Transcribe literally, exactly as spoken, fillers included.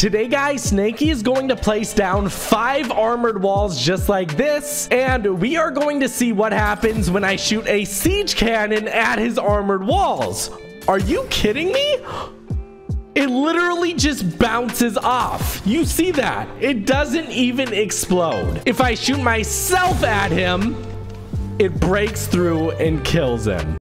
Today, guys, Snakey is going to place down five armored walls just like this, and we are going to see what happens when I shoot a siege cannon at his armored walls. Are you kidding me? It literally just bounces off. You see that? It doesn't even explode. If I shoot myself at him, it breaks through and kills him.